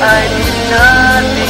I did not.